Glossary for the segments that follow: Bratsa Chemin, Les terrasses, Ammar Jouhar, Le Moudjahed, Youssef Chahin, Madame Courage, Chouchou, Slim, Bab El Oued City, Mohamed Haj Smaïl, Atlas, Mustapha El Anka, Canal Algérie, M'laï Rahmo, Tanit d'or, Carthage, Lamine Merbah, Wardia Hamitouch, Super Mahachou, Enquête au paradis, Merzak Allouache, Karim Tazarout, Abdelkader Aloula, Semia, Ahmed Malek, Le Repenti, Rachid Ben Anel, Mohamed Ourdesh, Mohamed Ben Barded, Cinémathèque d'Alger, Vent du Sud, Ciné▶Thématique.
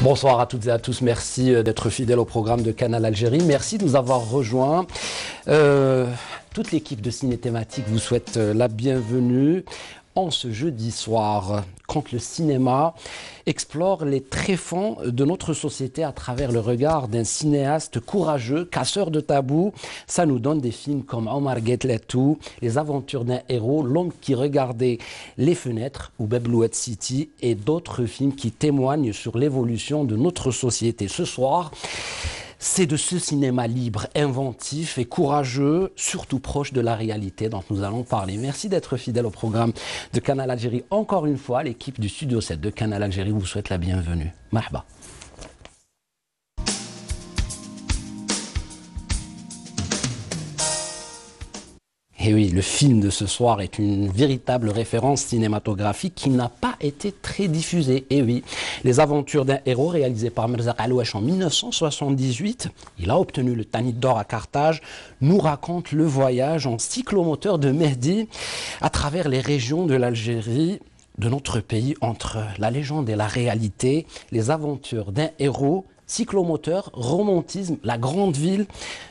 Bonsoir à toutes et à tous, merci d'être fidèles au programme de Canal Algérie. Merci de nous avoir rejoints. Toute l'équipe de Ciné-Thématique vous souhaite la bienvenue en ce jeudi soir, quand le cinéma explore les tréfonds de notre société à travers le regard d'un cinéaste courageux, casseur de tabous. Ça nous donne des films comme Omar Gatlato, Les aventures d'un héros, L'homme qui regardait les fenêtres ou Bab El Oued City et d'autres films qui témoignent sur l'évolution de notre société. Ce soir, c'est de ce cinéma libre, inventif et courageux, surtout proche de la réalité dont nous allons parler. Merci d'être fidèle au programme de Canal Algérie. Encore une fois, l'équipe du Studio 7 de Canal Algérie vous souhaite la bienvenue. Marhaba. Et oui, le film de ce soir est une véritable référence cinématographique qui n'a pas été très diffusée. Et oui, Les aventures d'un héros, réalisé par Merzak Allouache en 1978, il a obtenu le Tanit d'or à Carthage, nous raconte le voyage en cyclomoteur de Mehdi à travers les régions de l'Algérie, de notre pays, entre la légende et la réalité. Les aventures d'un héros, cyclomoteur, romantisme, la grande ville.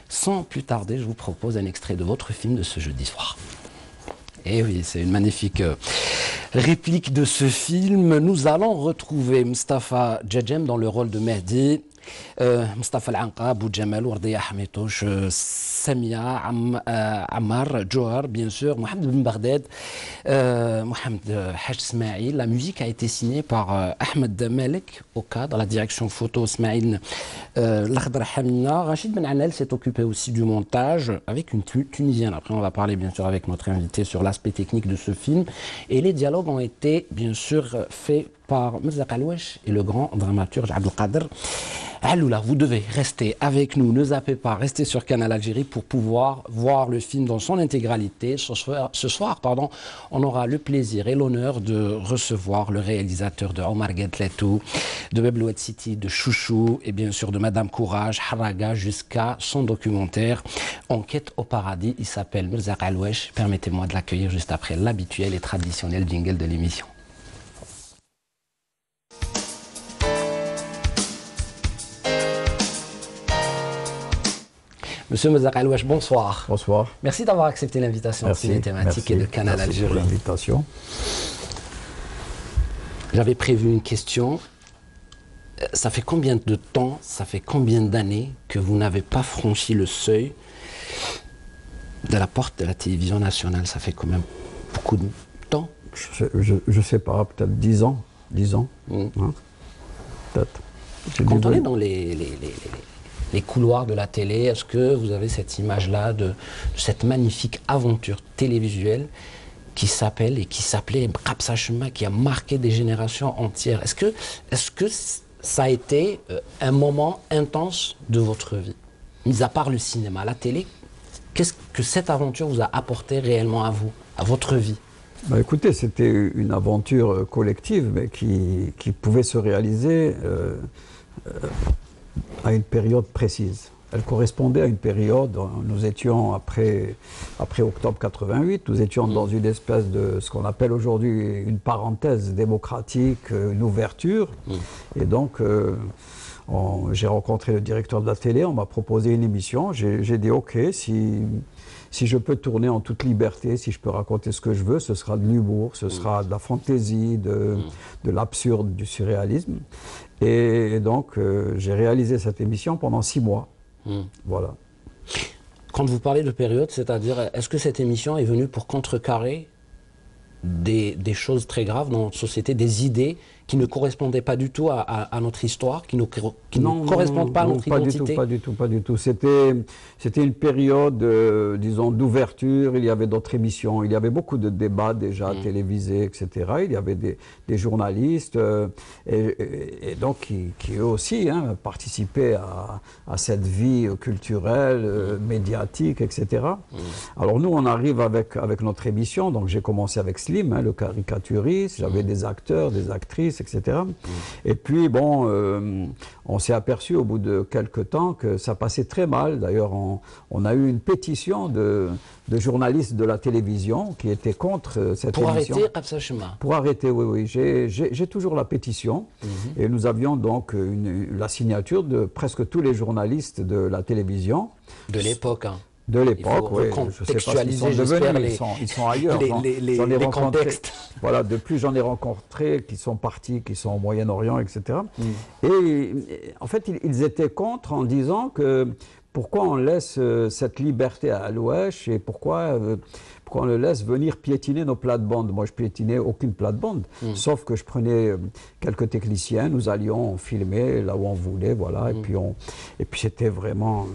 Sans plus tarder, je vous propose un extrait de votre film de ce jeudi soir. Et oui, c'est une magnifique réplique de ce film. Nous allons retrouver Mustapha Djedjem dans le rôle de Mehdi, Mustapha El Anka, Bou Djemal, Wardia Hamitouch, Semia, Ammar Jouhar, bien sûr, Mohamed Ben Barded, Mohamed Haj Smaïl. La musique a été signée par Ahmed Malek au cadre, la direction photo Smaïl, Lakhdar Hamina. Rachid Ben Anel s'est occupé aussi du montage avec une Tunisienne. Après, on va parler bien sûr avec notre invité sur l'aspect technique de ce film. Et les dialogues ont été bien sûr faits par Merzak Allouache et le grand dramaturge Abdelkader Aloula. Vous devez rester avec nous, ne zappez pas, restez sur Canal Algérie pour pouvoir voir le film dans son intégralité. Ce soir, on aura le plaisir et l'honneur de recevoir le réalisateur de Omar Gatlato, de Bab El Oued City, de Chouchou et bien sûr de Madame Courage, Haraga, jusqu'à son documentaire Enquête au paradis. Il s'appelle Merzak Allouache. Permettez-moi de l'accueillir juste après l'habituel et traditionnel jingle de l'émission. Monsieur Merzak Allouache, bonsoir. Bonsoir. Merci d'avoir accepté l'invitation de Ciné-Thématique et de Canal Algérie. Merci pour l'invitation. J'avais prévu une question. Ça fait combien de temps, ça fait combien d'années que vous n'avez pas franchi le seuil de la porte de la télévision nationale? Ça fait quand même beaucoup de temps. Je sais pas, peut-être 10 ans. 10 ans. Mmh. Hein, peut-être. Quand on est dans les couloirs de la télé, est-ce que vous avez cette image-là de cette magnifique aventure télévisuelle qui s'appelle et qui s'appelait Bratsa Chemin, qui a marqué des générations entières? Est-ce que ça a été un moment intense de votre vie? Mis à part le cinéma, la télé, qu'est-ce que cette aventure vous a apporté réellement à vous, à votre vie? Bah écoutez, c'était une aventure collective, mais qui pouvait se réaliser à une période précise. Elle correspondait à une période, nous étions après octobre 88, nous étions dans une espèce de ce qu'on appelle aujourd'hui une parenthèse démocratique, une ouverture. Et donc j'ai rencontré le directeur de la télé, on m'a proposé une émission, j'ai dit ok, si je peux tourner en toute liberté, si je peux raconter ce que je veux, ce sera de l'humour, ce sera de la fantaisie, de l'absurde, du surréalisme. Et donc, j'ai réalisé cette émission pendant 6 mois. Voilà. Quand vous parlez de période, c'est-à-dire, est-ce que cette émission est venue pour contrecarrer des choses très graves dans notre société, des idées qui ne correspondaient pas du tout à notre histoire, qui ne correspondent pas à notre identité? Pas du tout. C'était une période, disons, d'ouverture. Il y avait d'autres émissions. Il y avait beaucoup de débats déjà télévisés, etc. Il y avait des journalistes et donc qui eux aussi participaient à cette vie culturelle, médiatique, etc. Alors nous, on arrive avec notre émission. Donc j'ai commencé avec Slim, hein, le caricaturiste, j'avais des acteurs, des actrices, etc. Et puis bon, on s'est aperçu au bout de quelques temps que ça passait très mal. D'ailleurs, on a eu une pétition de journalistes de la télévision qui étaient contre cette émission. Pour arrêter Bratsa Chemin. Pour arrêter, oui, oui. J'ai toujours la pétition. Et nous avions donc la signature de presque tous les journalistes de la télévision. De l'époque, hein. De l'époque, oui. Je sais pas s'ils sont devenus, ils sont ailleurs. Les contextes. Voilà, depuis j'en ai rencontré qui sont partis, qui sont au Moyen-Orient, etc. Et en fait, ils étaient contre en disant que pourquoi on laisse cette liberté à Allouache et pourquoi on le laisse venir piétiner nos plates-bandes. Moi, je piétinais aucune plate-bande, sauf que je prenais quelques techniciens, nous allions filmer là où on voulait, voilà, et puis c'était vraiment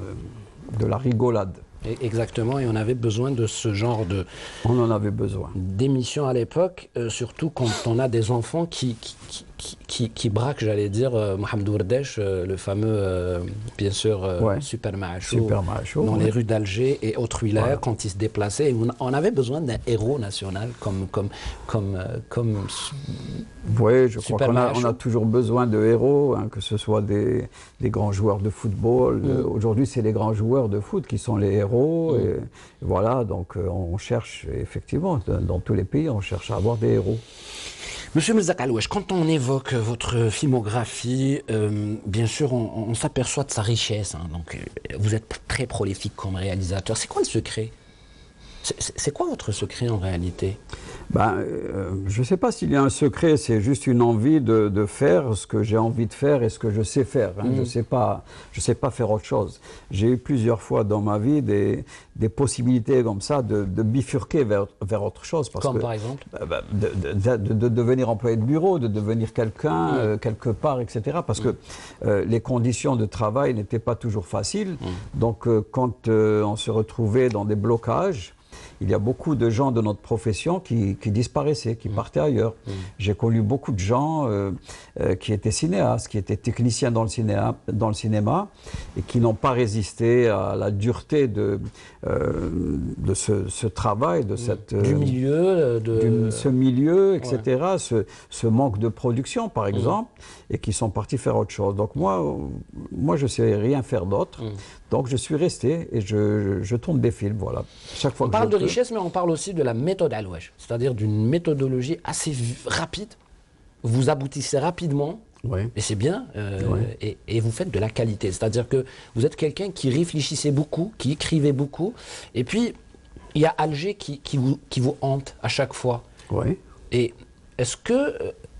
de la rigolade. Exactement, et on avait besoin de ce genre de... On en avait besoin. ...d'émissions à l'époque, surtout quand on a des enfants qui braquent, j'allais dire, Mohamed Ourdesh, le fameux, bien sûr, Super Mahachou, dans les rues d'Alger et autres villes, quand ils se déplaçaient. Et on avait besoin d'un héros national comme oui, je crois qu'on a toujours besoin de héros, hein, que ce soit des grands joueurs de football. Aujourd'hui, c'est les grands joueurs de foot qui sont les héros. Et voilà, donc on cherche, effectivement, dans tous les pays, on cherche à avoir des héros. Monsieur Merzak Allouache, quand on évoque votre filmographie, bien sûr, on s'aperçoit de sa richesse. Hein, donc, vous êtes très prolifique comme réalisateur. C'est quoi le secret? C'est quoi votre secret en réalité? Ben, je ne sais pas s'il y a un secret, c'est juste une envie de faire ce que j'ai envie de faire et ce que je sais faire. Hein. Je sais pas faire autre chose. J'ai eu plusieurs fois dans ma vie des possibilités comme ça de bifurquer vers autre chose. Parce comme que, par exemple de devenir employé de bureau, de devenir quelqu'un, quelque part, etc. Parce que les conditions de travail n'étaient pas toujours faciles. Donc quand on se retrouvait dans des blocages, il y a beaucoup de gens de notre profession qui disparaissaient, qui partaient ailleurs. J'ai connu beaucoup de gens qui étaient cinéastes, qui étaient techniciens dans le cinéma et qui n'ont pas résisté à la dureté de ce travail, de cette, du milieu, ce milieu, etc., ce manque de production, par exemple, et qui sont partis faire autre chose. Donc moi je ne sais rien faire d'autre. Donc je suis resté et je tourne des films, voilà. Chaque fois on parle de richesse, mais on parle aussi de la méthode Allouache, c'est-à-dire d'une méthodologie assez rapide. Vous aboutissez rapidement, et c'est bien, et vous faites de la qualité. C'est-à-dire que vous êtes quelqu'un qui réfléchissait beaucoup, qui écrivait beaucoup, et puis il y a Alger qui vous hante à chaque fois. Et est-ce que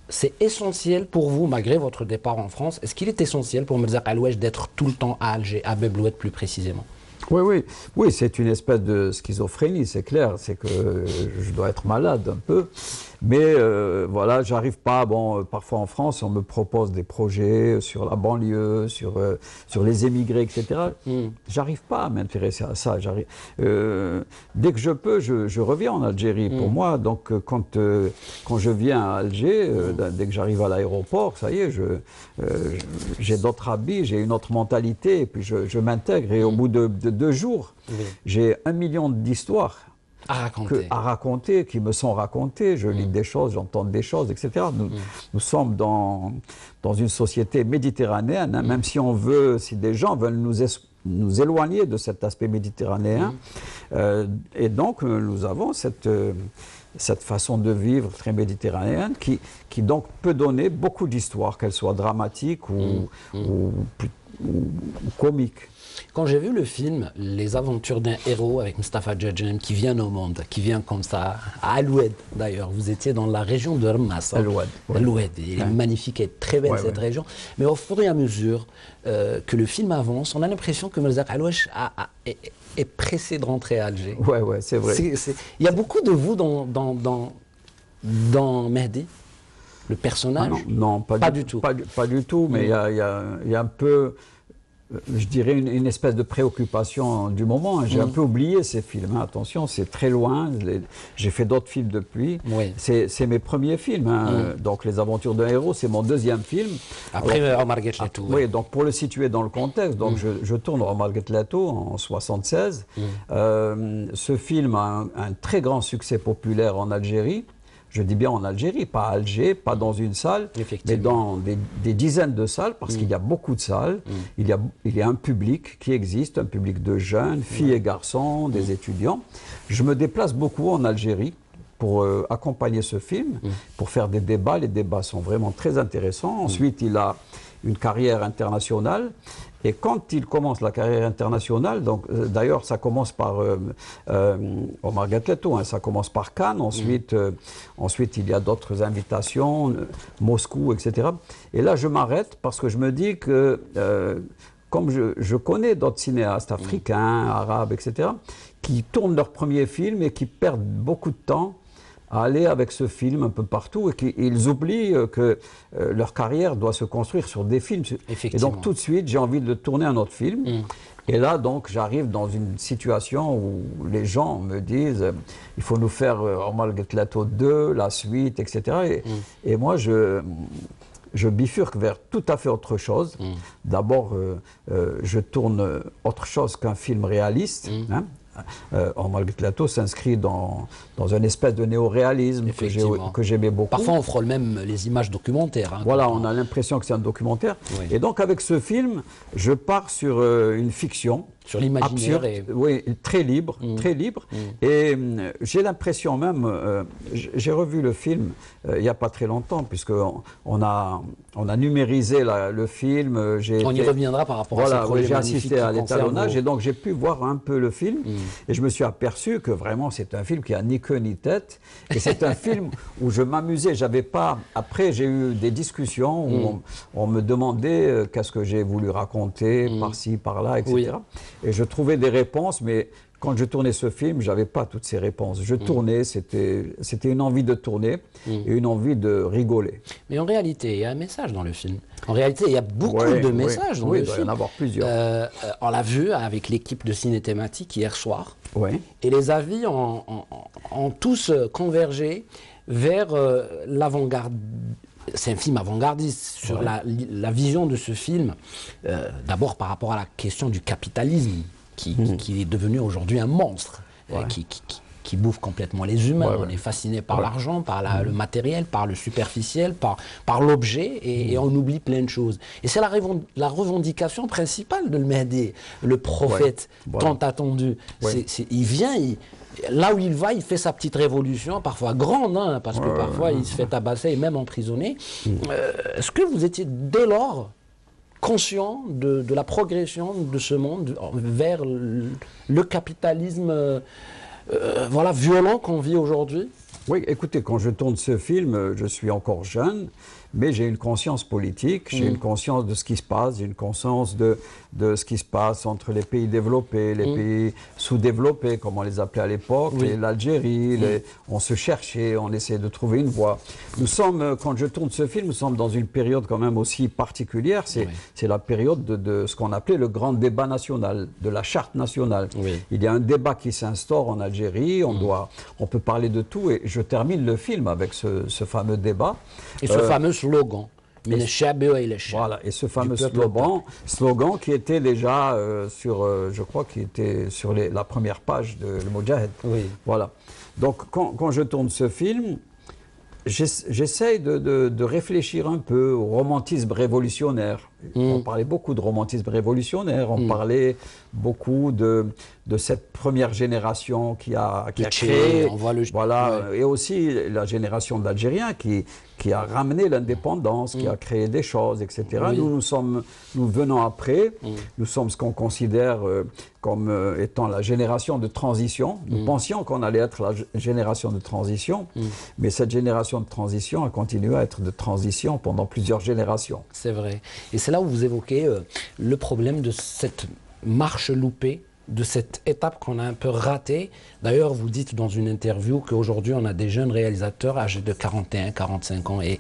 c'est essentiel pour vous, malgré votre départ en France, est-ce qu'il est essentiel pour Merzak Allouache d'être tout le temps à Alger, à Bab El Oued plus précisément? Oui, c'est une espèce de schizophrénie, c'est clair, c'est que je dois être malade un peu, mais voilà, j'arrive pas, bon, parfois en France, on me propose des projets sur la banlieue, sur les émigrés, etc. J'arrive pas à m'intéresser à ça, dès que je peux, je reviens en Algérie, pour moi, donc quand je viens à Alger, dès que j'arrive à l'aéroport, ça y est, j'ai d'autres habits, j'ai une autre mentalité, et puis je m'intègre, et au bout de 2 jours, j'ai 1 million d'histoires à raconter, qui me sont racontées. Je lis des choses, j'entends des choses, etc. Nous sommes dans une société méditerranéenne, hein, même si des gens veulent nous éloigner de cet aspect méditerranéen. Et donc, nous avons cette façon de vivre très méditerranéenne qui donc peut donner beaucoup d'histoires, qu'elles soient dramatiques ou comiques. Quand j'ai vu le film Les aventures d'un héros avec Mustapha Djedjem qui vient au monde, qui vient comme ça, à El Oued d'ailleurs, vous étiez dans la région de Rmas. El Oued. El Oued, il est magnifique et très belle cette région. Mais au fur et à mesure que le film avance, on a l'impression que Merzak Allouache est pressé de rentrer à Alger. Oui, c'est vrai. Il y a beaucoup de vous dans Mehdi, le personnage. Non, pas du tout. Pas du tout, mais il y a un peu... Je dirais une espèce de préoccupation du moment. J'ai un peu oublié ces films. Hein. Attention, c'est très loin. J'ai fait d'autres films depuis. C'est mes premiers films. Hein. Donc, Les Aventures d'un héros, c'est mon 2e film. Après Omar Gatlato. Oui, donc pour le situer dans le contexte, donc je tourne Omar Gatlato en 1976. Ce film a un très grand succès populaire en Algérie. Je dis bien en Algérie, pas à Alger, pas dans une salle, mais dans des dizaines de salles, parce qu'il y a beaucoup de salles. Il y a un public qui existe, un public de jeunes, filles et garçons, des étudiants. Je me déplace beaucoup en Algérie pour accompagner ce film, pour faire des débats. Les débats sont vraiment très intéressants. Ensuite, il a une carrière internationale. Et quand il commence la carrière internationale, donc d'ailleurs ça commence par Omar Gatlato, hein, ça commence par Cannes, ensuite, ensuite il y a d'autres invitations, Moscou, etc. Et là je m'arrête parce que je me dis que, comme je connais d'autres cinéastes africains, arabes, etc., qui tournent leur premier film et qui perdent beaucoup de temps à aller avec ce film un peu partout et qu'ils oublient que leur carrière doit se construire sur des films. Et donc tout de suite, j'ai envie de tourner un autre film. Et là, donc, j'arrive dans une situation où les gens me disent il faut nous faire Omar Gatlato 2, la suite, etc. Et, et moi, je bifurque vers tout à fait autre chose. D'abord, je tourne autre chose qu'un film réaliste. Hein. Omar Gatlato s'inscrit dans une espèce de néo-réalisme que j'aimais beaucoup. Parfois, on frôle même les images documentaires. Hein, voilà, on a l'impression que c'est un documentaire. Oui. Et donc, avec ce film, je pars sur une fiction. Sur l'imaginaire. Et... Oui, très libre, très libre. Et j'ai l'impression même, j'ai revu le film il n'y a pas très longtemps, puisqu'on on a numérisé le film. On y reviendra par rapport à ce projet. J'ai assisté à l'étalonnage et donc j'ai pu voir un peu le film. Et je me suis aperçu que vraiment c'est un film qui n'a ni queue ni tête. Et c'est un film où je m'amusais, j'avais pas... Après j'ai eu des discussions où on me demandait qu'est-ce que j'ai voulu raconter, par-ci, par-là, etc. Oui. Et je trouvais des réponses, mais quand je tournais ce film, je n'avais pas toutes ces réponses. Je tournais, c'était une envie de tourner et une envie de rigoler. Mais en réalité, il y a un message dans le film. En réalité, il y a beaucoup de messages dans le film. Il doit y en avoir plusieurs. On l'a vu avec l'équipe de Ciné-Thématique hier soir. Et les avis ont tous convergé vers l'avant-garde. C'est un film avant-gardiste sur la vision de ce film, d'abord par rapport à la question du capitalisme qui est devenu aujourd'hui un monstre, qui bouffe complètement les humains. On est fasciné par l'argent, par le matériel, par le superficiel, par l'objet, et on oublie plein de choses. Et c'est la revendication principale de le Mahdi, le prophète tant attendu. Il vient... Là où il va, il fait sa petite révolution, parfois grande, hein, parce que parfois il se fait tabasser et même emprisonner. Est-ce que vous étiez dès lors conscient de la progression de ce monde vers le capitalisme voilà, violent qu'on vit aujourd'hui? Oui, écoutez, quand je tourne ce film, je suis encore jeune, mais j'ai une conscience politique, j'ai une conscience de ce qui se passe, j'ai une conscience de ce qui se passe entre les pays développés, les pays sous-développés, comme on les appelait à l'époque, et l'Algérie, on se cherchait, on essayait de trouver une voie. Nous sommes, quand je tourne ce film, nous sommes dans une période quand même aussi particulière, c'est la période de ce qu'on appelait le grand débat national, de la charte nationale. Il y a un débat qui s'instaure en Algérie, on peut parler de tout, et je termine le film avec ce fameux débat. Et ce fameux slogan. Voilà, et ce fameux slogan qui était déjà je crois, qui était sur la première page de Le Moudjahed. Voilà. Donc, quand je tourne ce film, j'essaye de réfléchir un peu au romantisme révolutionnaire. On parlait beaucoup de romantisme révolutionnaire, on parlait beaucoup de cette première génération qui a créé, voilà, et aussi la génération d'Algériens qui a ramené l'indépendance, qui a créé des choses, etc. Nous venons après, nous sommes ce qu'on considère comme étant la génération de transition. Nous pensions qu'on allait être la génération de transition, mais cette génération de transition a continué à être de transition pendant plusieurs générations. C'est vrai. Et c'est là où vous évoquez le problème de cette marche loupée, de cette étape qu'on a un peu ratée. D'ailleurs, vous dites dans une interview qu'aujourd'hui, on a des jeunes réalisateurs âgés de 41, 45 ans. Et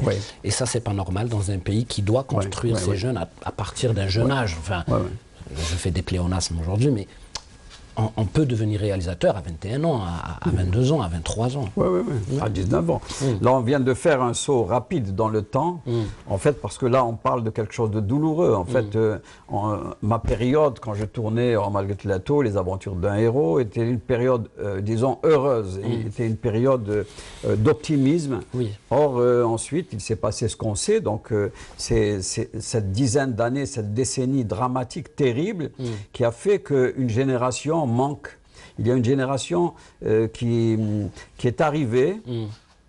ça, c'est pas normal dans un pays qui doit construire ses jeunes à partir d'un jeune âge. Enfin, je fais des pléonasmes aujourd'hui, mais on peut devenir réalisateur à 21 ans, à 22 ans, à 23 ans. Oui, oui, oui, à 19 ans. Là, on vient de faire un saut rapide dans le temps, en fait, parce que là, on parle de quelque chose de douloureux. En fait, ma période, quand je tournais Omar Gatlato, Les aventures d'un héros, était une période, disons, heureuse. Était une période d'optimisme. Oui. Or, ensuite, il s'est passé ce qu'on sait. Donc, c'est cette dizaine d'années, cette décennie dramatique, terrible, qui a fait qu'une génération manque. Il y a une génération qui est arrivée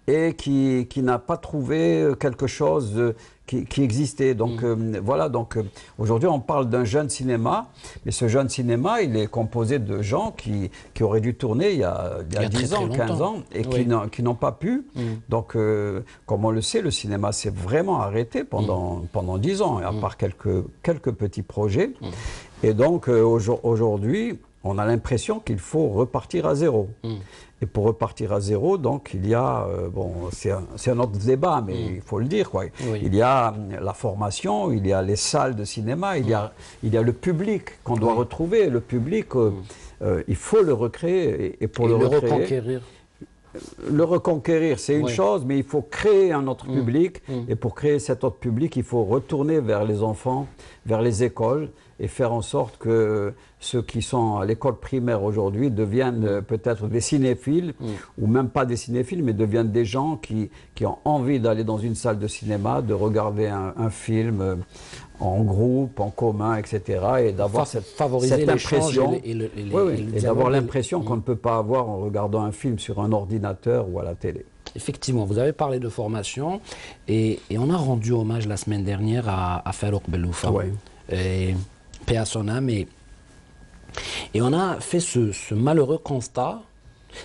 et qui n'a pas trouvé quelque chose qui existait. Donc voilà, donc aujourd'hui on parle d'un jeune cinéma, mais ce jeune cinéma, il est composé de gens qui auraient dû tourner il y a 10 ans, 15 ans, et qui n'ont pas pu. Donc comme on le sait, le cinéma s'est vraiment arrêté pendant 10 ans, à part quelques petits projets. Et donc aujourd'hui, on a l'impression qu'il faut repartir à zéro. Et pour repartir à zéro, donc, il y a... bon, c'est un autre débat, mais il faut le dire, quoi. Oui. Il y a la formation, il y a les salles de cinéma, il y a le public qu'on doit retrouver. Le public, il faut le recréer. Et pour le recréer, reconquérir. Le reconquérir, c'est une chose, mais il faut créer un autre public. Et pour créer cet autre public, il faut retourner vers les enfants, vers les écoles, et faire en sorte que ceux qui sont à l'école primaire aujourd'hui deviennent peut-être des cinéphiles, ou même pas des cinéphiles, mais deviennent des gens qui ont envie d'aller dans une salle de cinéma, de regarder un film en groupe, en commun, etc. et d'avoir cette impression et d'avoir l'impression qu'on ne peut pas avoir en regardant un film sur un ordinateur ou à la télé. Effectivement, vous avez parlé de formation et on a rendu hommage la semaine dernière à Farouk Beloufa. Et paix à son âme, et on a fait ce malheureux constat,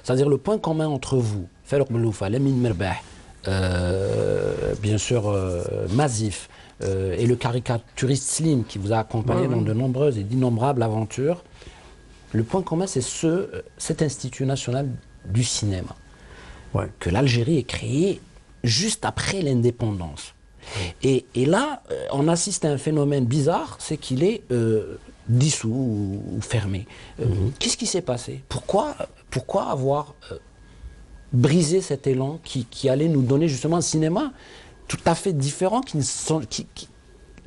c'est-à-dire le point commun entre vous, Farouk Beloufa, Lamine Merbah, bien sûr Mazif, et le caricaturiste Slim qui vous a accompagné dans de nombreuses et d'innombrables aventures, le point commun c'est cet Institut National du Cinéma, que l'Algérie est créée juste après l'indépendance. Et là, on assiste à un phénomène bizarre, c'est qu'il est dissous ou fermé. Qu'est-ce qui s'est passé? Pourquoi avoir brisé cet élan qui allait nous donner justement un cinéma tout à fait différent,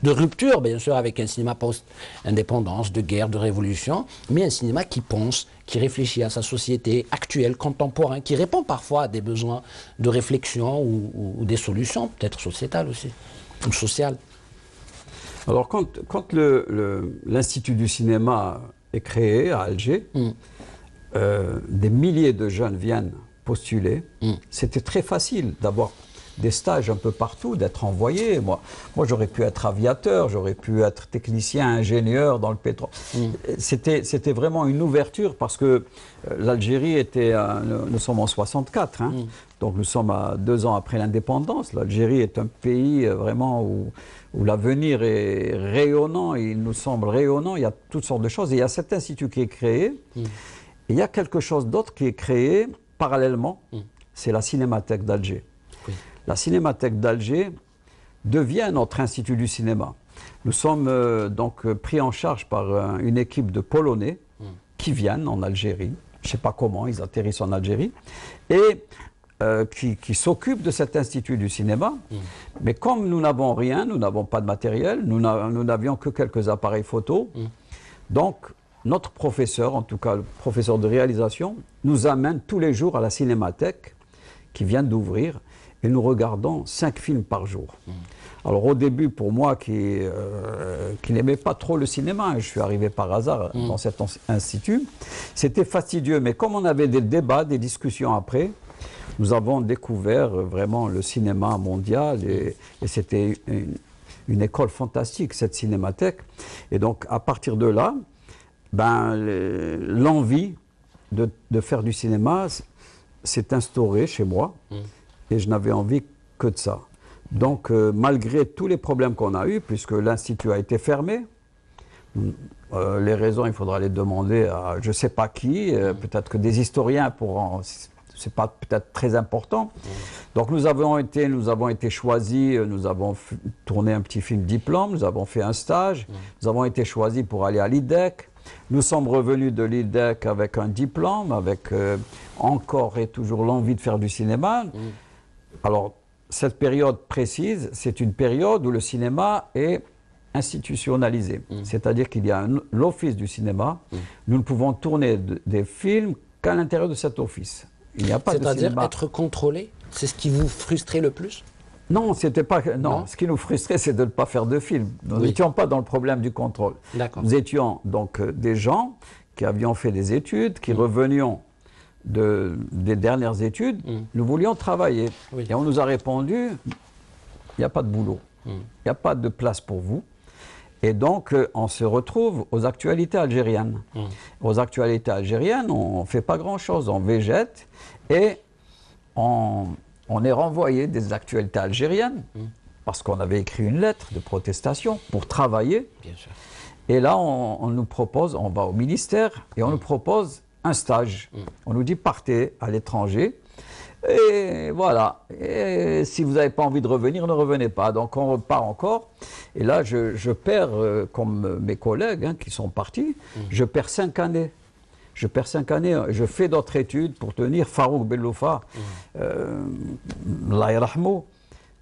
de rupture, bien sûr, avec un cinéma post-indépendance, de guerre, de révolution, mais un cinéma qui pense, qui réfléchit à sa société actuelle, contemporaine, qui répond parfois à des besoins de réflexion ou des solutions, peut-être sociétales aussi, ou sociales. Alors, quand l'Institut du cinéma est créé à Alger, des milliers de jeunes viennent postuler. C'était très facile d'avoir des stages un peu partout, d'être envoyé. Moi j'aurais pu être aviateur, j'aurais pu être technicien, ingénieur dans le pétrole. C'était vraiment une ouverture parce que l'Algérie était... nous sommes en 64, hein, donc nous sommes à 2 ans après l'indépendance. L'Algérie est un pays vraiment où l'avenir est rayonnant, il nous semble rayonnant, il y a toutes sortes de choses. Et il y a cet institut qui est créé, et il y a quelque chose d'autre qui est créé parallèlement, c'est la Cinémathèque d'Alger. La Cinémathèque d'Alger devient notre Institut du cinéma. Nous sommes donc pris en charge par une équipe de Polonais qui viennent en Algérie. Je ne sais pas comment, ils atterrissent en Algérie. Et qui s'occupent de cet Institut du cinéma. Mais comme nous n'avons rien, nous n'avons pas de matériel, nous n'avions que quelques appareils photo. Donc notre professeur, en tout cas le professeur de réalisation, nous amène tous les jours à la Cinémathèque qui vient d'ouvrir. Et nous regardons 5 films par jour. Alors au début, pour moi qui n'aimais pas trop le cinéma, je suis arrivé par hasard dans cet institut, c'était fastidieux. Mais comme on avait des débats, des discussions après, nous avons découvert vraiment le cinéma mondial et c'était une école fantastique, cette Cinémathèque. Et donc à partir de là, ben, l'envie de faire du cinéma s'est instaurée chez moi. Et je n'avais envie que de ça. Donc, malgré tous les problèmes qu'on a eus, puisque l'Institut a été fermé, les raisons, il faudra les demander à je ne sais pas qui, peut-être que des historiens pourront... Ce n'est pas peut-être très important. Donc, nous avons été choisis, nous avons tourné un petit film diplôme, nous avons fait un stage, nous avons été choisis pour aller à l'IDEC, Nous sommes revenus de l'IDEC avec un diplôme, avec encore et toujours l'envie de faire du cinéma. Alors, cette période précise, c'est une période où le cinéma est institutionnalisé. C'est-à-dire qu'il y a l'office du cinéma. Nous ne pouvons tourner des films qu'à l'intérieur de cet office. Il n'y a pas de cinéma. C'est-à-dire être contrôlé? C'est ce qui vous frustrait le plus? Non, c'était pas... non, ce qui nous frustrait, c'est de ne pas faire de film. Nous n'étions pas dans le problème du contrôle. Nous étions donc des gens qui avions fait des études, qui revenions des dernières études. Nous voulions travailler. Et on nous a répondu, il n'y a pas de boulot. Il n'y a pas de place pour vous. Et donc, on se retrouve aux actualités algériennes. Aux actualités algériennes, on ne fait pas grand-chose. On végète et on est renvoyé des actualités algériennes parce qu'on avait écrit une lettre de protestation pour travailler. Bien sûr. Et là, on nous propose, on va au ministère et on nous propose un stage. On nous dit partez à l'étranger et voilà. Et si vous n'avez pas envie de revenir, ne revenez pas. Donc on repart encore. Et là, je perds, comme mes collègues qui sont partis, je perds 5 années. Je perds 5 années, je fais d'autres études pour tenir. Farouk Beloufa, M'laï Rahmo,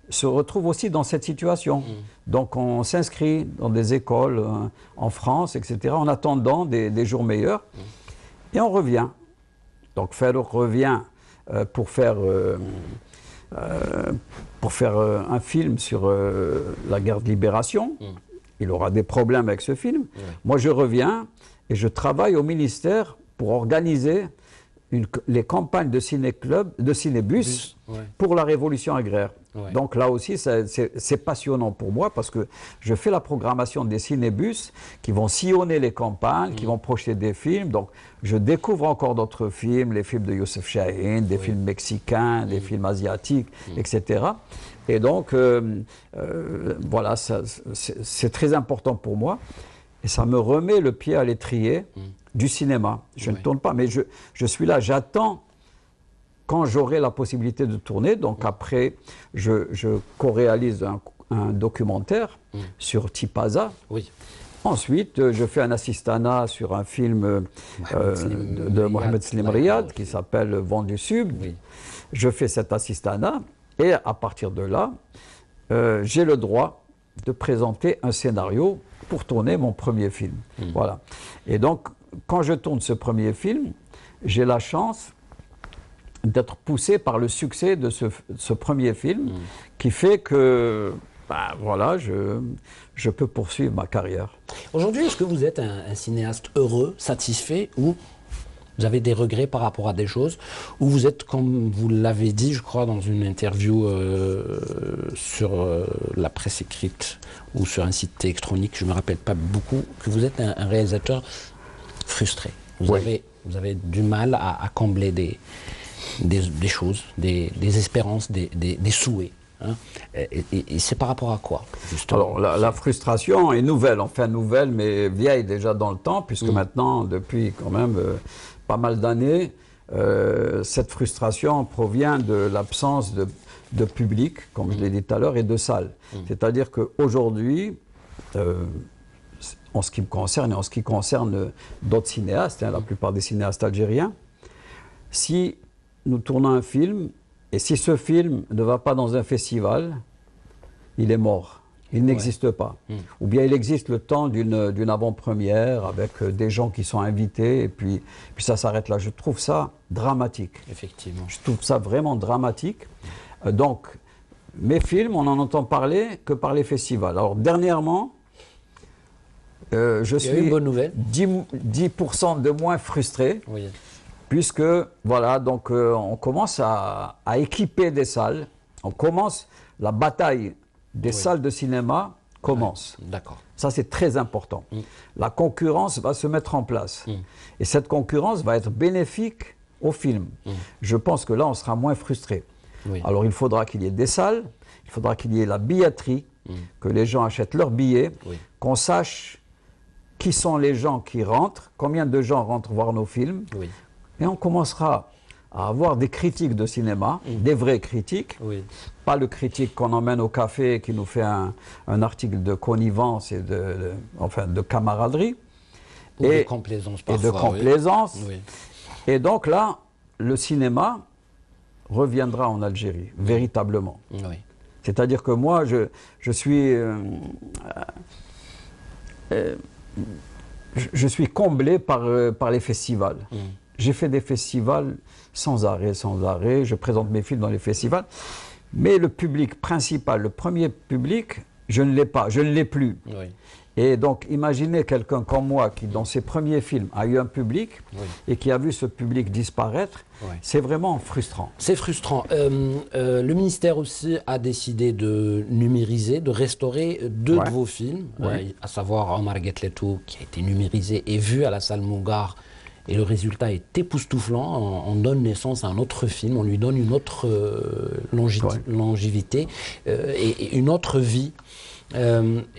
se retrouve aussi dans cette situation. Donc on s'inscrit dans des écoles en France, etc., en attendant des jours meilleurs. Et on revient. Donc Farouk revient pour faire un film sur la guerre de libération. Il aura des problèmes avec ce film. Moi je reviens et je travaille au ministère pour organiser les campagnes de ciné-club, de cinébus pour la révolution agraire. Donc là aussi, c'est passionnant pour moi parce que je fais la programmation des cinébus qui vont sillonner les campagnes, qui vont projeter des films. Donc je découvre encore d'autres films, les films de Youssef Chahin, des films mexicains, des films asiatiques, etc. Et donc, voilà, c'est très important pour moi. Et ça me remet le pied à l'étrier du cinéma. Je ne tourne pas, mais je suis là, j'attends quand j'aurai la possibilité de tourner. Donc après, je co-réalise un documentaire sur Tipaza. Ensuite, je fais un assistanat sur un film de Mohamed Slim Riad qui s'appelle Vent du Sud. Je fais cet assistanat et à partir de là, j'ai le droit de présenter un scénario pour tourner mon premier film. Voilà. Et donc, quand je tourne ce premier film, j'ai la chance d'être poussé par le succès de ce premier film qui fait que, bah, voilà, je peux poursuivre ma carrière. Aujourd'hui, est-ce que vous êtes un cinéaste heureux, satisfait, ou vous avez des regrets par rapport à des choses, ou vous êtes, comme vous l'avez dit, je crois, dans une interview sur la presse écrite ou sur un site électronique, je ne me rappelle pas beaucoup, que vous êtes un réalisateur frustré. Vous avez du mal à combler des choses, des espérances, des souhaits. Et c'est par rapport à quoi? Alors la frustration est nouvelle, enfin nouvelle, mais vieille déjà dans le temps, puisque maintenant, depuis quand même pas mal d'années, cette frustration provient de l'absence de public, comme je l'ai dit tout à l'heure, et de salles. C'est-à-dire qu'aujourd'hui, en ce qui me concerne et en ce qui concerne d'autres cinéastes, la plupart des cinéastes algériens, si nous tournons un film, et si ce film ne va pas dans un festival, il est mort. Il n'existe pas. Ou bien il existe le temps d'une avant-première avec des gens qui sont invités et puis ça s'arrête là. Je trouve ça dramatique. Effectivement. Je trouve ça vraiment dramatique. Donc, mes films, on n'en entend parler que par les festivals. Alors, dernièrement, je suis 10% de moins frustré. Oui. Puisque, voilà, donc on commence à équiper des salles. On commence, la bataille des salles de cinéma commence. D'accord. Ça, c'est très important. La concurrence va se mettre en place. Et cette concurrence va être bénéfique au film. Je pense que là, on sera moins frustré. Alors, il faudra qu'il y ait des salles, il faudra qu'il y ait la billetterie, que les gens achètent leurs billets, qu'on sache qui sont les gens qui rentrent, combien de gens rentrent voir nos films. Et on commencera à avoir des critiques de cinéma, des vraies critiques, pas le critique qu'on emmène au café et qui nous fait un article de connivence et de camaraderie. Et de complaisance parfois. Et de complaisance. Oui. Et donc là, le cinéma reviendra en Algérie, véritablement. Oui. C'est-à-dire que moi, je suis comblé par les festivals. Mmh. J'ai fait des festivals sans arrêt. Je présente mes films dans les festivals. Mais le public principal, le premier public, je ne l'ai pas, je ne l'ai plus. Oui. Et donc, imaginez quelqu'un comme moi qui, dans ses premiers films, a eu un public oui. et qui a vu ce public disparaître. Oui. C'est vraiment frustrant. C'est frustrant. Le ministère aussi a décidé de numériser, de restaurer deux ouais. de vos films, oui. À savoir Omar Gatlato, qui a été numérisé et vu à la salle Mougar. Et le résultat est époustouflant. On donne naissance à un autre film, on lui donne une autre longévité et une autre vie.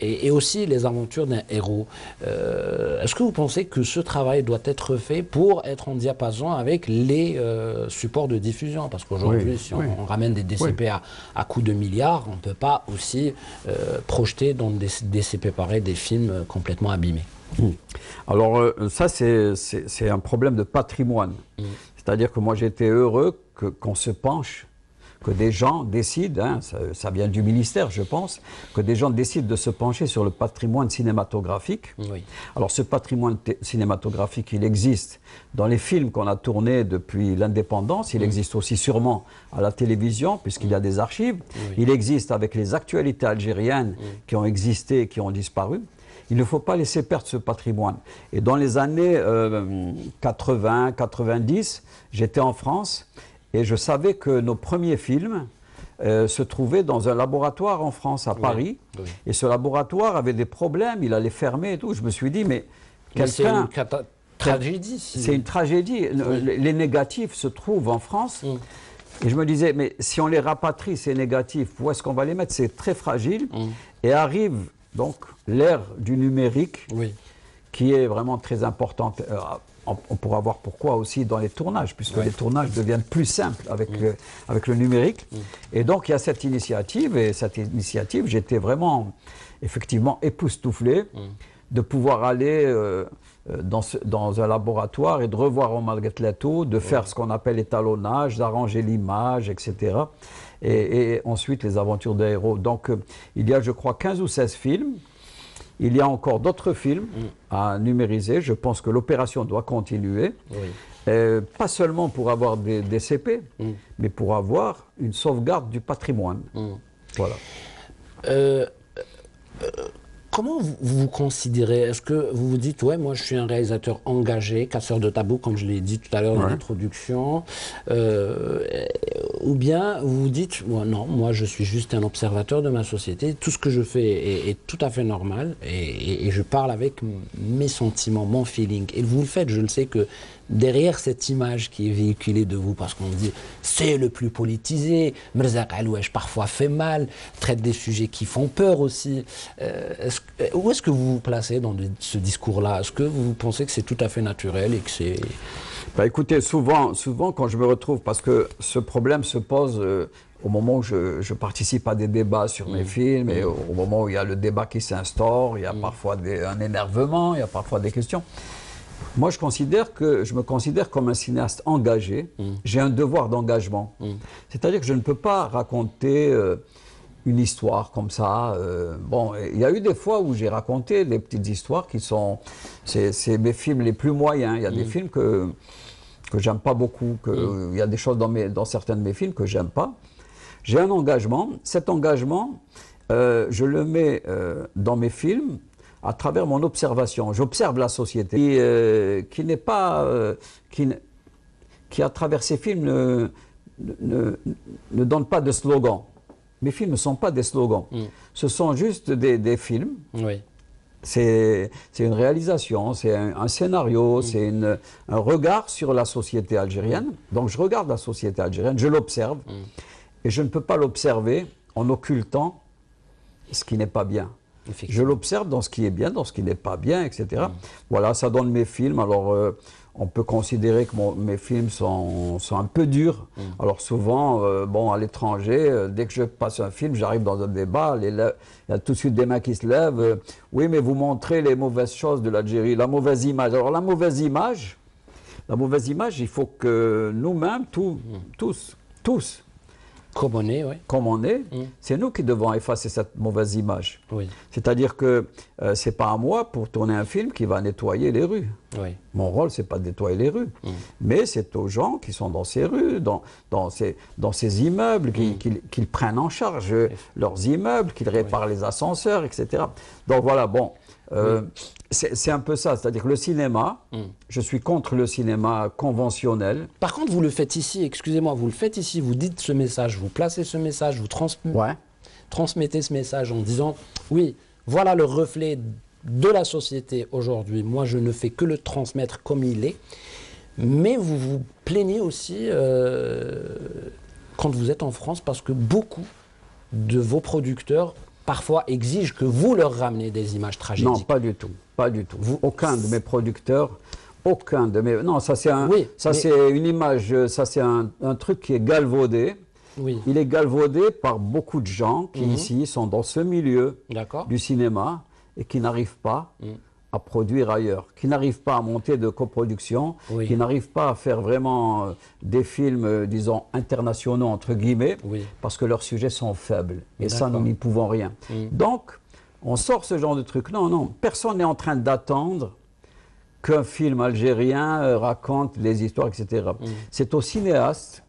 Et aussi les aventures d'un héros. Est-ce que vous pensez que ce travail doit être fait pour être en diapason avec les supports de diffusion? Parce qu'aujourd'hui, oui, si oui. on ramène des DCP oui. à coups de milliards, on ne peut pas aussi projeter dans des DCP pareils des films complètement abîmés. Mmh. Alors ça, c'est un problème de patrimoine. Mmh. C'est-à-dire que moi, j'étais heureux qu'on se penche, que des gens décident, hein, ça vient du ministère je pense, que des gens décident de se pencher sur le patrimoine cinématographique. Oui. Alors ce patrimoine cinématographique, il existe dans les films qu'on a tournés depuis l'indépendance, il mmh. existe aussi sûrement à la télévision puisqu'il y a des archives, oui. il existe avec les actualités algériennes mmh. qui ont existé et qui ont disparu. Il ne faut pas laisser perdre ce patrimoine. Et dans les années 80, 90, j'étais en France et je savais que nos premiers films se trouvaient dans un laboratoire en France, à Paris. Oui, oui. Et ce laboratoire avait des problèmes, il allait fermer et tout. Je me suis dit, mais quelqu'un... tragédie. C'est une tragédie. Oui. Les négatifs se trouvent en France. Oui. Et je me disais, mais si on les rapatrie, ces négatifs, où est-ce qu'on va les mettre? C'est très fragile. Oui. Et arrive donc l'ère du numérique, oui. qui est vraiment très importante. On pourra voir pourquoi aussi dans les tournages, puisque ouais. les tournages deviennent plus simples avec, mmh. avec le numérique. Mmh. Et donc il y a cette initiative, et cette initiative, j'étais vraiment effectivement époustouflé mmh. de pouvoir aller dans un laboratoire et de revoir Omar Gatlato, de faire ouais. ce qu'on appelle l'étalonnage, d'arranger l'image, etc. Et ensuite les aventures des héros. Donc il y a je crois 15 ou 16 films. Il y a encore d'autres films à numériser. Je pense que l'opération doit continuer. Oui. Pas seulement pour avoir des DCP, mais pour avoir une sauvegarde du patrimoine. Voilà. Comment vous considérez? Est-ce que vous vous dites, ouais, moi je suis un réalisateur engagé, casseur de tabous, comme je l'ai dit tout à l'heure ouais. dans l'introduction, ou bien vous vous dites, ouais, non, moi je suis juste un observateur de ma société, tout ce que je fais est tout à fait normal, et je parle avec mes sentiments, mon feeling. Et vous le faites, je le sais que derrière cette image qui est véhiculée de vous, parce qu'on dit c'est le plus politisé, Merzak Allouache parfois fait mal, traite des sujets qui font peur aussi. Où est-ce que vous vous placez dans ce discours-là? Est-ce que vous pensez que c'est tout à fait naturel et que c'est... Bah écoutez, souvent quand je me retrouve, parce que ce problème se pose au moment où je participe à des débats sur mes films, et au moment où il y a le débat qui s'instaure, il y a parfois un énervement, il y a parfois des questions. Moi, je me considère comme un cinéaste engagé. J'ai un devoir d'engagement. C'est-à-dire que je ne peux pas raconter une histoire comme ça. Bon, il y a eu des fois où j'ai raconté des petites histoires qui sont... C'est mes films les plus moyens. Il y a des films que j'aime pas beaucoup. Il y a des choses dans certains de mes films que j'aime pas. J'ai un engagement. Cet engagement, je le mets dans mes films à travers mon observation. J'observe la société qui n'est pas... qui à travers ses films ne donne pas de slogan. Mes films ne sont pas des slogans. Ce sont juste des films. Oui. C'est une réalisation, c'est un scénario, c'est un regard sur la société algérienne. Donc je regarde la société algérienne, je l'observe. Et je ne peux pas l'observer en occultant ce qui n'est pas bien. Je l'observe dans ce qui est bien, dans ce qui n'est pas bien, etc. Voilà, ça donne mes films. Alors, on peut considérer que mes films sont un peu durs. Mmh. Alors souvent, bon, à l'étranger, dès que je passe un film, j'arrive dans un débat, il y a tout de suite des mains qui se lèvent. Oui, mais vous montrez les mauvaises choses de l'Algérie, la mauvaise image. Alors la mauvaise image, il faut que nous-mêmes, tous, comme on est, c'est nous qui devons effacer cette mauvaise image. Oui. C'est-à-dire que ce n'est pas à moi pour tourner un film qui va nettoyer les rues. Oui. Mon rôle, ce n'est pas de nettoyer les rues, mais c'est aux gens qui sont dans ces rues, dans ces immeubles, qu'ils prennent en charge leurs immeubles, qu'ils réparent les ascenseurs, etc. Donc voilà, bon, c'est un peu ça. C'est-à-dire que le cinéma, je suis contre le cinéma conventionnel. Par contre, vous le faites ici, excusez-moi, vous le faites ici, vous dites ce message, vous placez ce message, vous transmettez ce message en disant, oui, voilà le reflet de la société aujourd'hui. Moi, je ne fais que le transmettre comme il est. Mais vous vous plaignez aussi quand vous êtes en France, parce que beaucoup de vos producteurs parfois exigent que vous leur ramenez des images tragiques. Non, pas du tout, pas du tout. Aucun de mes producteurs, aucun de mes... Non, ça c'est une image, ça c'est un truc qui est galvaudé. Oui. Il est galvaudé par beaucoup de gens qui ici sont dans ce milieu du cinéma et qui n'arrivent pas à produire ailleurs, qui n'arrivent pas à monter de coproduction, qui n'arrivent pas à faire vraiment des films, disons, internationaux, entre guillemets, parce que leurs sujets sont faibles. Et ça, nous n'y pouvons rien. Donc, on sort ce genre de truc. Non, non, personne n'est en train d'attendre qu'un film algérien raconte les histoires, etc. C'est au cinéaste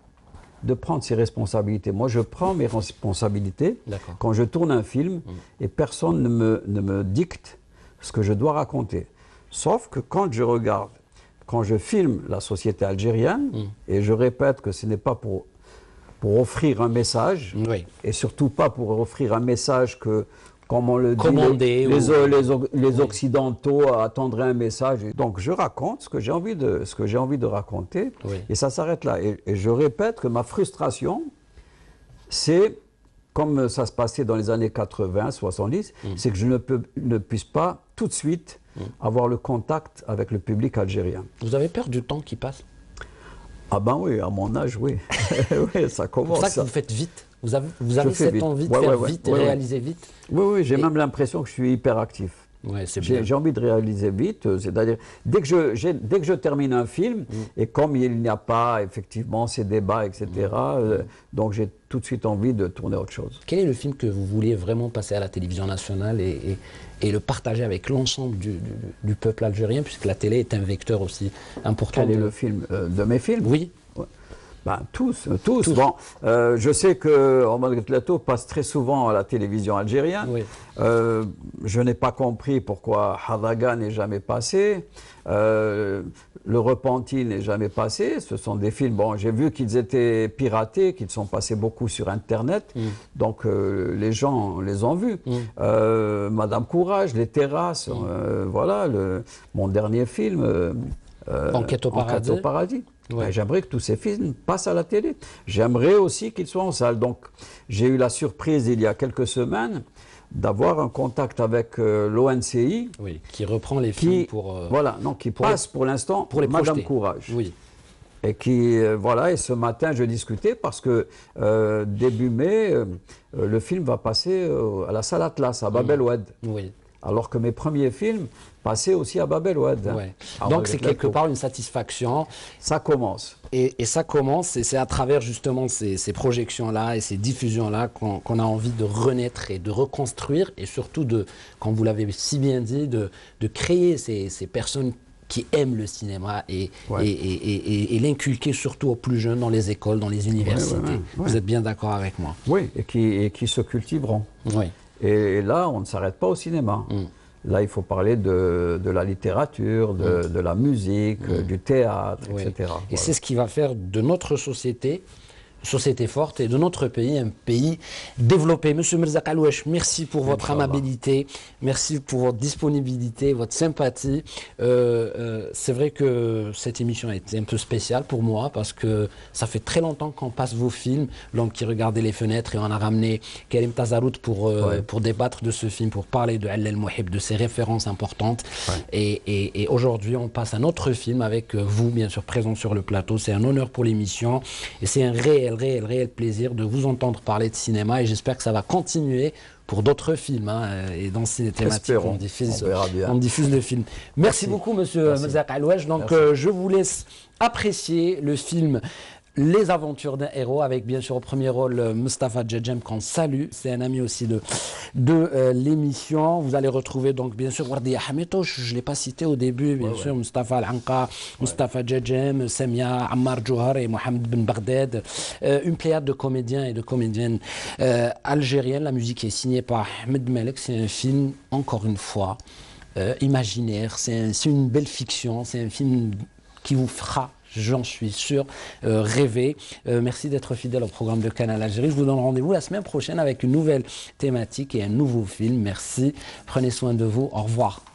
de prendre ses responsabilités. Moi, je prends mes responsabilités quand je tourne un film et personne ne me dicte ce que je dois raconter. Sauf que quand je regarde, quand je filme la société algérienne, et je répète que ce n'est pas pour offrir un message, et surtout pas pour offrir un message que, comme on le dit, les Occidentaux attendraient un message. Donc je raconte ce que j'ai envie de raconter, et ça s'arrête là. Et je répète que ma frustration, c'est, comme ça se passait dans les années 80, 70, c'est que je ne puisse pas tout de suite avoir le contact avec le public algérien. Vous avez peur du temps qui passe? Ah ben oui, à mon âge, oui. Oui, ça commence. C'est pour ça que vous faites vite. Vous avez cette envie de faire vite et réaliser vite. Oui, oui, j'ai même l'impression que je suis hyperactif. Ouais, j'ai envie de réaliser vite, c'est-à-dire dès que je termine un film, et comme il n'y a pas effectivement ces débats, etc., donc j'ai tout de suite envie de tourner autre chose. Quel est le film que vous voulez vraiment passer à la télévision nationale et le partager avec l'ensemble du peuple algérien, puisque la télé est un vecteur aussi important? Quel est le film de mes films? Oui. Ben, tous. Bon, je sais que Omar Gatlato passe très souvent à la télévision algérienne. Oui. Je n'ai pas compris pourquoi Haraga n'est jamais passé. Le Repenti n'est jamais passé. Ce sont des films, bon, j'ai vu qu'ils étaient piratés, qu'ils sont passés beaucoup sur Internet. Donc, les gens les ont vus. Madame Courage, Les terrasses, voilà, mon dernier film, Enquête au paradis. Ouais. Ben, j'aimerais que tous ces films passent à la télé. J'aimerais aussi qu'ils soient en salle. Donc, j'ai eu la surprise il y a quelques semaines d'avoir un contact avec l'ONCI. Oui, qui reprend les films pour... voilà, non, qui passe pour l'instant pour les Madame Courage. Oui. Et qui, voilà, et ce matin, je discutais parce que début mai, le film va passer à la salle Atlas, à Bab El Oued. Oui. Alors que mes premiers films passaient aussi à Bab El Oued. Donc c'est quelque part une satisfaction. Ça commence. Et ça commence, et c'est à travers justement ces projections-là et ces diffusions-là qu'on a envie de renaître et de reconstruire, et surtout, comme vous l'avez si bien dit, de créer ces personnes qui aiment le cinéma et l'inculquer surtout aux plus jeunes dans les écoles, dans les universités. Vous êtes bien d'accord avec moi? Oui, et qui se cultiveront. Oui. Et là, on ne s'arrête pas au cinéma. Là, il faut parler de la littérature, de la musique, du théâtre, etc. Et voilà. C'est ce qui va faire de notre société société forte et de notre pays, un pays développé. Monsieur Merzak Allouache, merci pour votre amabilité, merci pour votre disponibilité, votre sympathie. C'est vrai que cette émission a été un peu spéciale pour moi parce que ça fait très longtemps qu'on passe vos films, L'homme qui regardait les fenêtres, et on a ramené Karim Tazarout pour débattre de ce film, pour parler de El Mohib, de ses références importantes. Ouais. Et aujourd'hui, on passe à notre film avec vous, bien sûr, présent sur le plateau. C'est un honneur pour l'émission et c'est un réel plaisir de vous entendre parler de cinéma, et j'espère que ça va continuer pour d'autres films, hein, et dans Ciné-Thématique on diffuse le film. Merci beaucoup, monsieur Merzak Allouache. Donc je vous laisse apprécier le film Les aventures d'un héros, avec bien sûr au premier rôle Mustapha Djedjem, qu'on salue, c'est un ami aussi de l'émission. Vous allez retrouver donc bien sûr Wardia Hamitouche, je ne l'ai pas cité au début, bien sûr, Mustapha El Anka, Mustapha Djedjem, Semia, Ammar Jouhar et Mohamed Ben Barded, une pléiade de comédiens et de comédiennes algériennes. La musique est signée par Ahmed Malek. C'est un film, encore une fois, imaginaire, c'est une belle fiction, c'est un film qui vous fera, j'en suis sûr, rêver. Merci d'être fidèle au programme de Canal Algérie. Je vous donne rendez-vous la semaine prochaine avec une nouvelle thématique et un nouveau film. Merci. Prenez soin de vous. Au revoir.